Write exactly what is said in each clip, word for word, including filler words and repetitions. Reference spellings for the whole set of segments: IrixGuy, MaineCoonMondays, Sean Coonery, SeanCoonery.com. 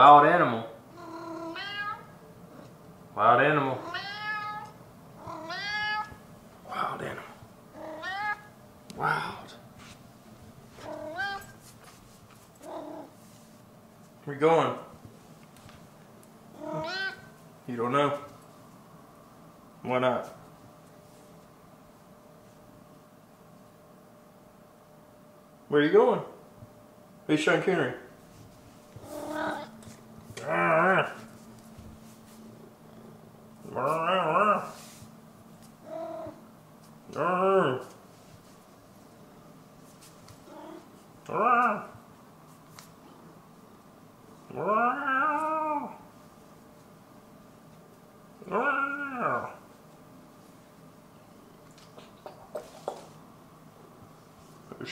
Wild animal. Wild animal. Wild animal. Wild. Where are you going? You don't know? Why not? Where are you going? Who's Sean Coonery?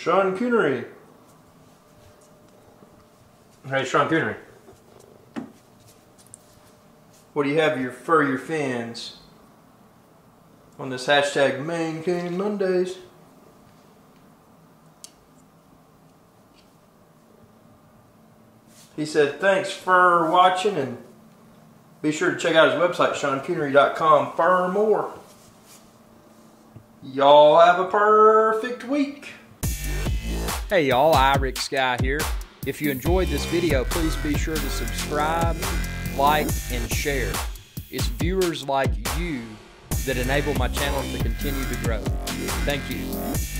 Sean Coonery. Hey, Sean Coonery. What do you have your fur your fins on this hashtag MaineCoonMondays? He said, thanks for watching and be sure to check out his website, Sean Coonery dot com, for more. Y'all have a perfect week. Hey y'all, IrixGuy here. If you enjoyed this video, please be sure to subscribe, like, and share. It's viewers like you that enable my channel to continue to grow. Thank you.